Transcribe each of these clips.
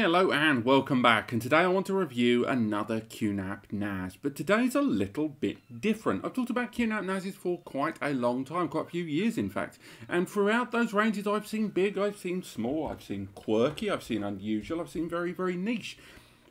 Hello and welcome back, and today I want to review another QNAP NAS, but today's a little bit different. I've talked about QNAP NASs for quite a long time, quite a few years in fact, and throughout those ranges I've seen big, I've seen small, I've seen quirky, I've seen unusual, I've seen very, very niche.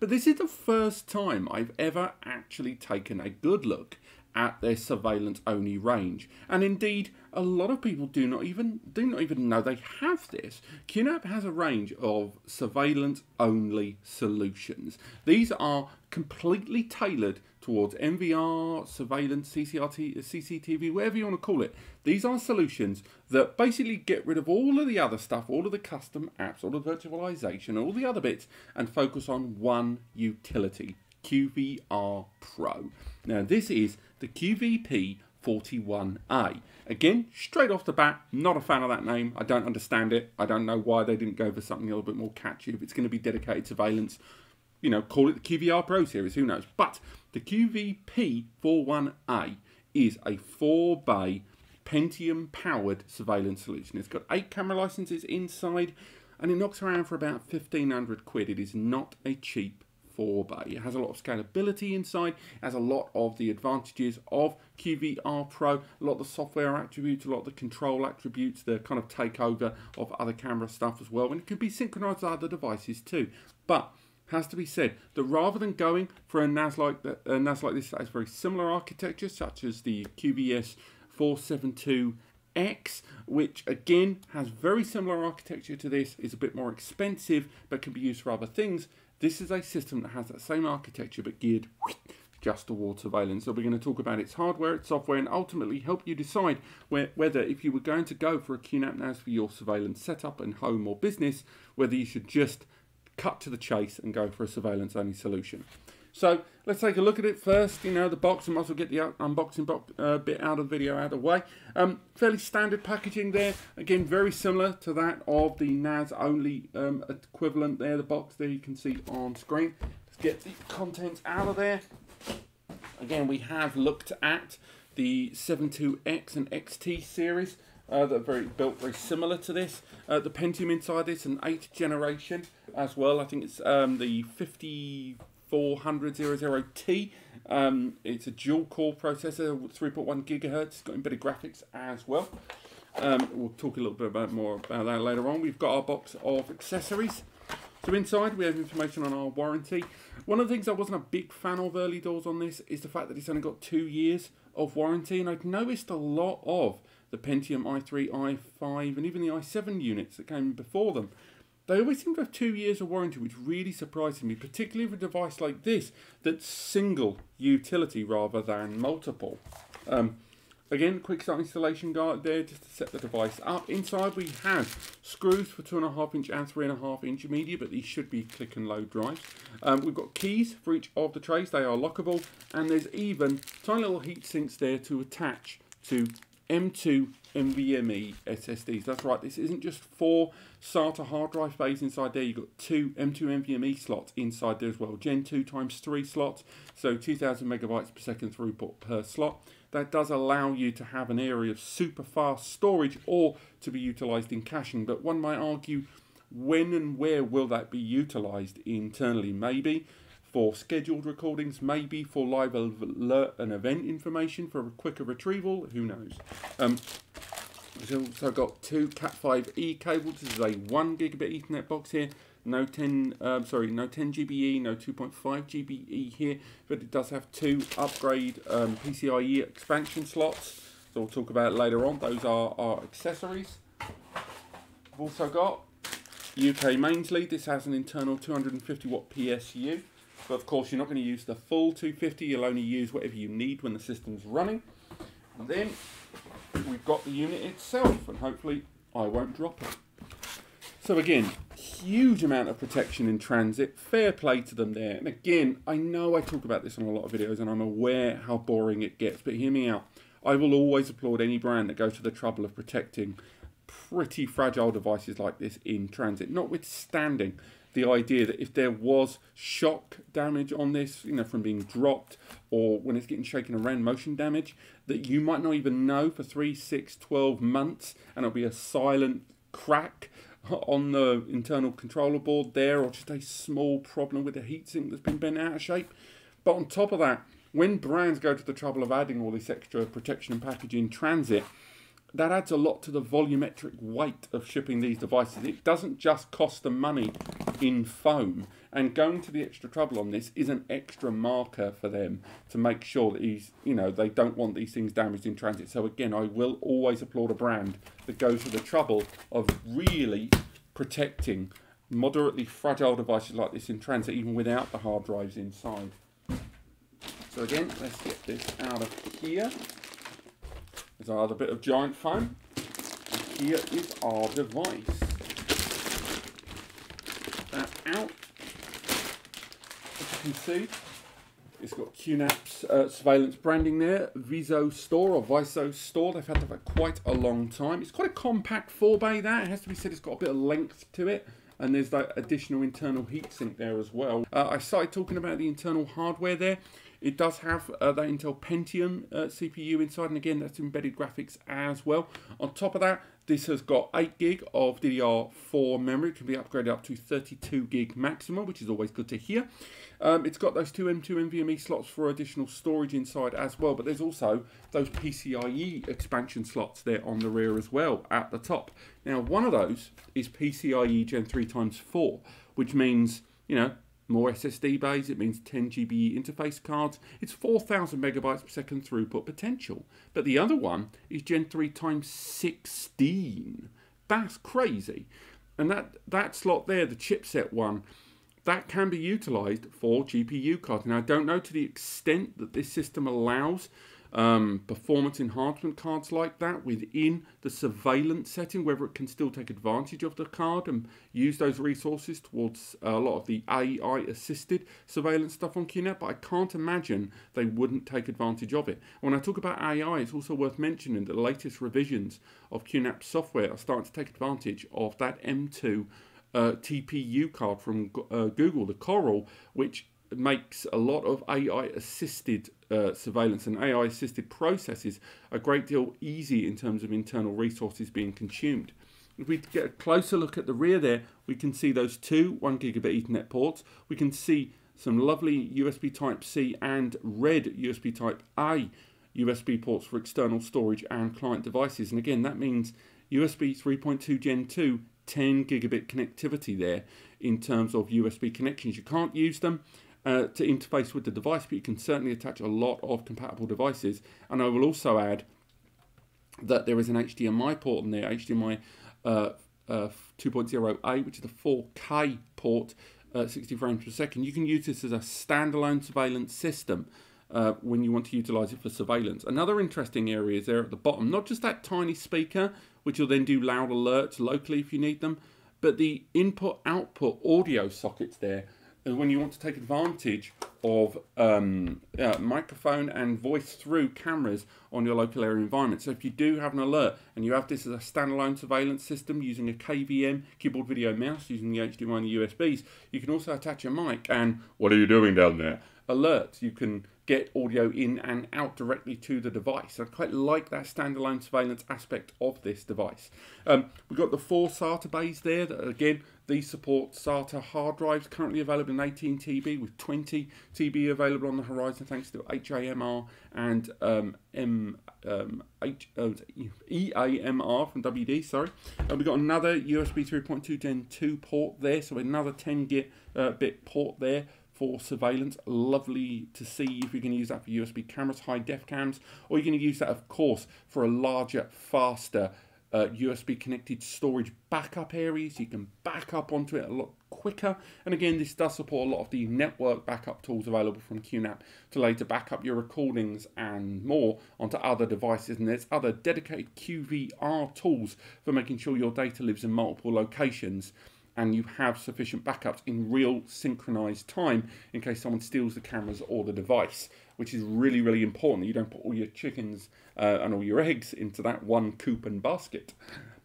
But this is the first time I've ever actually taken a good look at their surveillance only range, and indeed a lot of people do not even know they have this. QNAP has a range of surveillance only solutions. These are completely tailored towards MVR, surveillance, CCTV, whatever you want to call it. These are solutions that basically get rid of all of the other stuff, all of the custom apps, all the virtualization, all the other bits, and focus on one utility, QVR Pro. Now this is the QVP 41A. Again, straight off the bat, not a fan of that name. I don't understand it. I don't know why they didn't go for something a little bit more catchy. If it's going to be dedicated surveillance, you know, call it the QVR Pro series, who knows. But the QVP 41A is a 4-bay Pentium-powered surveillance solution. It's got 8 camera licenses inside, and it knocks around for about 1,500 quid. It is not a cheap 4-bay. It has a lot of scalability inside, it has a lot of the advantages of QVR Pro, a lot of the software attributes, a lot of the control attributes, the kind of takeover of other camera stuff as well, and it could be synchronized to other devices too. But has to be said that rather than going for a NAS like that, a NAS like this that has very similar architecture, such as the QVS 472X, which again has very similar architecture to this, is a bit more expensive but can be used for other things. This is a system that has that same architecture but geared just towards surveillance. So we're going to talk about its hardware, its software, and ultimately help you decide whether if you were going to go for a QNAP NAS for your surveillance setup and home or business, whether you should just cut to the chase and go for a surveillance only solution. So let's take a look at it first. You know, the box, I might as well get the unboxing bit out of the video out of the way. Fairly standard packaging there. Again, very similar to that of the NAS only equivalent there, the box there you can see on screen. Let's get the contents out of there. Again, we have looked at the 72X and XT series that are built very similar to this. The Pentium inside this, an 8th generation as well. I think it's the 5400 00T. It's a dual core processor, 3.1 GHz. It's got embedded graphics as well. We'll talk a little bit more about that later on. We've got our box of accessories. So inside we have information on our warranty. One of the things I wasn't a big fan of early doors on this is the fact that it's only got 2 years of warranty, and I've noticed a lot of the Pentium i3, i5 and even the i7 units that came before them, they always seem to have 2 years of warranty, which really surprises me, particularly with a device like this that's single utility rather than multiple. Again, quick start installation guide there just to set the device up. Inside we have screws for 2.5 inch and 3.5 inch media, but these should be click and load drives. We've got keys for each of the trays, they are lockable, and there's even tiny little heat sinks there to attach to M2 NVMe SSDs. That's right, this isn't just 4 SATA hard drive bays inside there, you've got 2 M2 NVMe slots inside there as well. Gen 2 times 3 slots, so 2000 megabytes per second throughput per slot. That does allow you to have an area of super fast storage or to be utilized in caching, but one might argue when and where will that be utilized internally? Maybe for scheduled recordings, maybe for live alert and event information for a quicker retrieval, who knows. We've also got 2 Cat5e cables. This is a 1 gigabit Ethernet box here. No 10 GBE, no 2.5 GBE here, but it does have 2 upgrade PCIe expansion slots, so we'll talk about it later on. Those are our accessories. We've also got UK mains lead. This has an internal 250 watt PSU. But of course, you're not going to use the full 250, you'll only use whatever you need when the system's running. And then we've got the unit itself, and hopefully I won't drop it. So again, huge amount of protection in transit, fair play to them there. And again, I know I talk about this on a lot of videos and I'm aware how boring it gets, but hear me out. I will always applaud any brand that goes to the trouble of protecting pretty fragile devices like this in transit, notwithstanding the idea that if there was shock damage on this, you know, from being dropped or when it's getting shaken around, motion damage, that you might not even know for 3, 6, 12 months, and it'll be a silent crack on the internal controller board there, or just a small problem with the heatsink that's been bent out of shape. But on top of that, when brands go to the trouble of adding all this extra protection and packaging in transit, that adds a lot to the volumetric weight of shipping these devices. It doesn't just cost them money in foam, and going to the extra trouble on this is an extra marker for them to make sure that they don't want these things damaged in transit. So again, I will always applaud a brand that goes to the trouble of really protecting moderately fragile devices like this in transit, even without the hard drives inside. So again, let's get this out of here. There's another bit of giant foam. Here is our device. Put that out. As you can see, it's got QNAP's surveillance branding there. Viso Store. They've had that for quite a long time. It's quite a compact four bay, that. It has to be said, it's got a bit of length to it. And there's that additional internal heatsink there as well. I started talking about the internal hardware there. It does have that Intel Pentium CPU inside, and again, that's embedded graphics as well. On top of that, this has got 8 gig of DDR4 memory. It can be upgraded up to 32 gig maximum, which is always good to hear. It's got those two M2 NVMe slots for additional storage inside as well, but there's also those PCIe expansion slots there on the rear as well at the top. Now, one of those is PCIe Gen 3x4, which means, more SSD bays, it means 10 GBE interface cards. It's 4,000 megabytes per second throughput potential. But the other one is Gen 3x16. That's crazy. And that slot there, the chipset one, that can be utilized for GPU cards. Now, I don't know to the extent that this system allows performance enhancement cards like that within the surveillance setting, whether it can still take advantage of the card and use those resources towards a lot of the AI-assisted surveillance stuff on QNAP, but I can't imagine they wouldn't take advantage of it. When I talk about AI, it's also worth mentioning that the latest revisions of QNAP software are starting to take advantage of that M2 TPU card from Google, the Coral, which makes a lot of AI-assisted surveillance and AI-assisted processes a great deal easy in terms of internal resources being consumed. If we get a closer look at the rear there, we can see those two 1 gigabit Ethernet ports. We can see some lovely USB Type-C and red USB Type-A USB ports for external storage and client devices. And again, that means USB 3.2 Gen 2 10 gigabit connectivity there in terms of USB connections. You can't use them to interface with the device, but you can certainly attach a lot of compatible devices. And I will also add that there is an HDMI port in there, HDMI 2.0A, which is the 4K port, 60 frames per second. You can use this as a standalone surveillance system when you want to utilize it for surveillance. Another interesting area is there at the bottom, not just that tiny speaker, which will then do loud alerts locally if you need them, but the input-output audio sockets there, when you want to take advantage of microphone and voice through cameras on your local area environment. So if you do have an alert and you have this as a standalone surveillance system using a KVM, keyboard, video, mouse, using the HDMI and the USBs, you can also attach a mic and, what are you doing down there? Alerts. You can get audio in and out directly to the device. I quite like that standalone surveillance aspect of this device. We've got the 4 SATA bays there that, again, these support SATA hard drives currently available in 18 TB with 20 TB available on the horizon thanks to HAMR and EAMR from WD, sorry. And we've got another USB 3.2 Gen 2 port there, so another 10 bit port there for surveillance. Lovely to see if you're going to use that for USB cameras, high def cams, or you're going to use that, of course, for a larger, faster USB connected storage backup area, so you can back up onto it a lot quicker. And again, this does support a lot of the network backup tools available from QNAP to later back up your recordings and more onto other devices. And there's other dedicated QVR tools for making sure your data lives in multiple locations and you have sufficient backups in real synchronized time in case someone steals the cameras or the device, which is really, really important. You don't put all your chickens and all your eggs into that one coop and basket.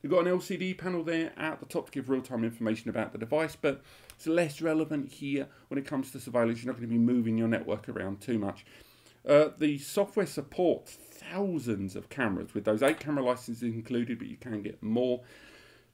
You've got an LCD panel there at the top to give real-time information about the device, but it's less relevant here when it comes to surveillance. You're not going to be moving your network around too much. The software supports thousands of cameras with those 8 camera licenses included, but you can get more.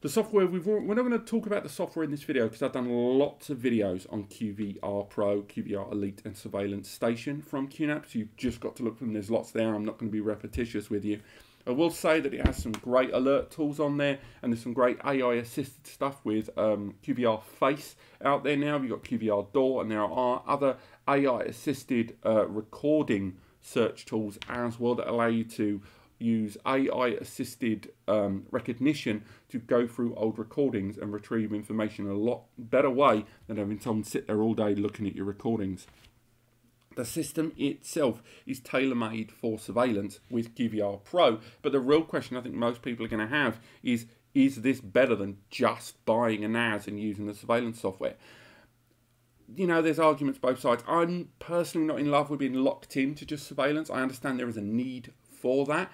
The software, we're not going to talk about the software in this video because I've done lots of videos on QVR Pro, QVR Elite and Surveillance Station from QNAP, so you've just got to look for them. There's lots there. I'm not going to be repetitious with you. I will say that it has some great alert tools on there, and there's some great AI-assisted stuff with QVR Face out there now. You've got QVR Door, and there are other AI-assisted recording search tools as well that allow you to use AI-assisted recognition to go through old recordings and retrieve information in a lot better way than having someone sit there all day looking at your recordings. The system itself is tailor-made for surveillance with QVR Pro, but the real question I think most people are going to have is this better than just buying a NAS and using the surveillance software? You know, there's arguments both sides. I'm personally not in love with being locked into just surveillance. I understand there is a need for that.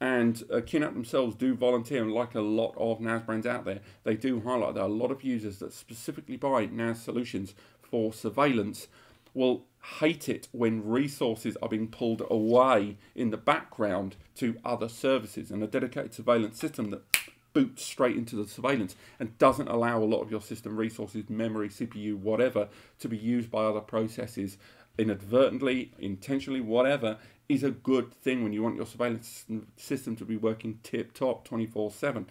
And QNAP themselves do volunteer, and like a lot of NAS brands out there, they do highlight that a lot of users that specifically buy NAS solutions for surveillance will hate it when resources are being pulled away in the background to other services. And a dedicated surveillance system that boots straight into the surveillance and doesn't allow a lot of your system resources, memory, CPU, whatever, to be used by other processes inadvertently, intentionally, whatever, is a good thing when you want your surveillance system to be working tip-top 24/7.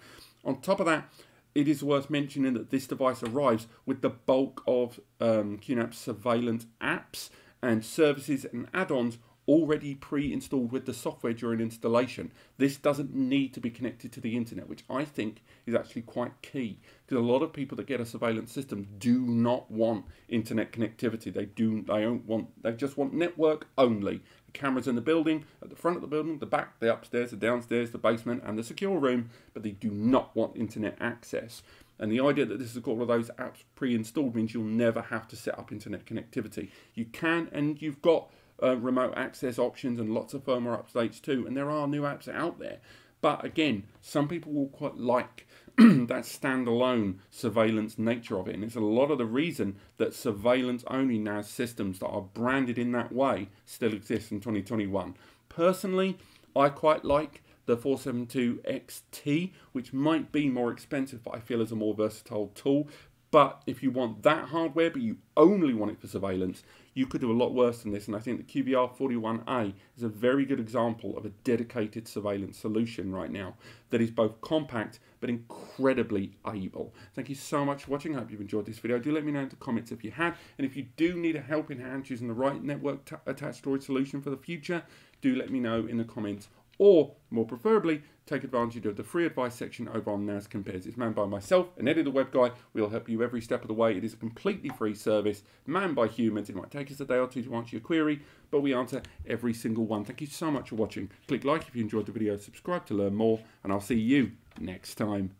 On top of that, it is worth mentioning that this device arrives with the bulk of QNAP's surveillance apps and services and add-ons already pre-installed with the software during installation. This doesn't need to be connected to the internet, which I think is actually quite key, because a lot of people that get a surveillance system do not want internet connectivity. They just want network only. The cameras in the building, at the front of the building, the back, the upstairs, the downstairs, the basement and the secure room, but they do not want internet access. And the idea that this has got all of those apps pre-installed means you'll never have to set up internet connectivity. You can, and you've got remote access options and lots of firmware updates too, and there are new apps out there. But again, some people will quite like that standalone surveillance nature of it, and it's a lot of the reason that surveillance only NAS systems that are branded in that way still exist in 2021. Personally, I quite like the 472XT, which might be more expensive but I feel is a more versatile tool. But if you want that hardware, but you only want it for surveillance, you could do a lot worse than this. And I think the QVR 41A is a very good example of a dedicated surveillance solution right now that is both compact but incredibly able. Thank you so much for watching. I hope you've enjoyed this video. Do let me know in the comments if you have. And if you do need a helping hand choosing the right network attached storage solution for the future, do let me know in the comments. Or, more preferably, take advantage of the free advice section over on NASCompares. It's manned by myself, and Eddie the Web Guy. We'll help you every step of the way. It is a completely free service, manned by humans. It might take us a day or two to answer your query, but we answer every single one. Thank you so much for watching. Click like if you enjoyed the video, subscribe to learn more, and I'll see you next time.